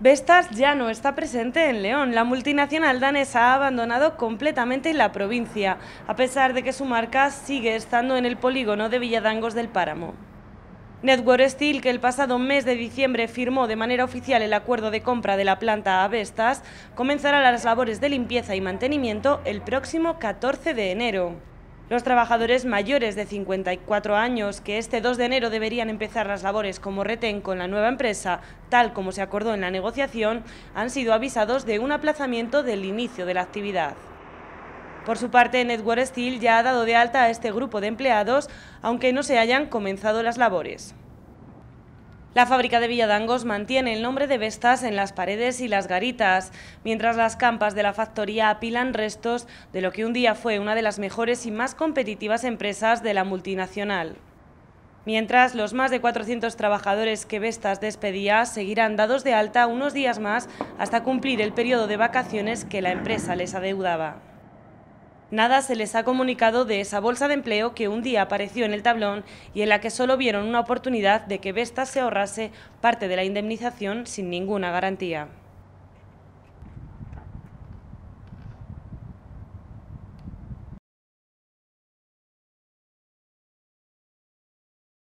Vestas ya no está presente en León. La multinacional danesa ha abandonado completamente la provincia, a pesar de que su marca sigue estando en el polígono de Villadangos del Páramo. Network Steel, que el pasado mes de diciembre firmó de manera oficial el acuerdo de compra de la planta a Vestas, comenzará las labores de limpieza y mantenimiento el próximo 14 de enero. Los trabajadores mayores de 54 años que este 2 de enero deberían empezar las labores como retén con la nueva empresa, tal como se acordó en la negociación, han sido avisados de un aplazamiento del inicio de la actividad. Por su parte, Network Steel ya ha dado de alta a este grupo de empleados, aunque no se hayan comenzado las labores. La fábrica de Villadangos mantiene el nombre de Vestas en las paredes y las garitas, mientras las campas de la factoría apilan restos de lo que un día fue una de las mejores y más competitivas empresas de la multinacional. Mientras, los más de 400 trabajadores que Vestas despedía seguirán dados de alta unos días más hasta cumplir el periodo de vacaciones que la empresa les adeudaba. Nada se les ha comunicado de esa bolsa de empleo que un día apareció en el tablón y en la que solo vieron una oportunidad de que Vestas se ahorrase parte de la indemnización sin ninguna garantía.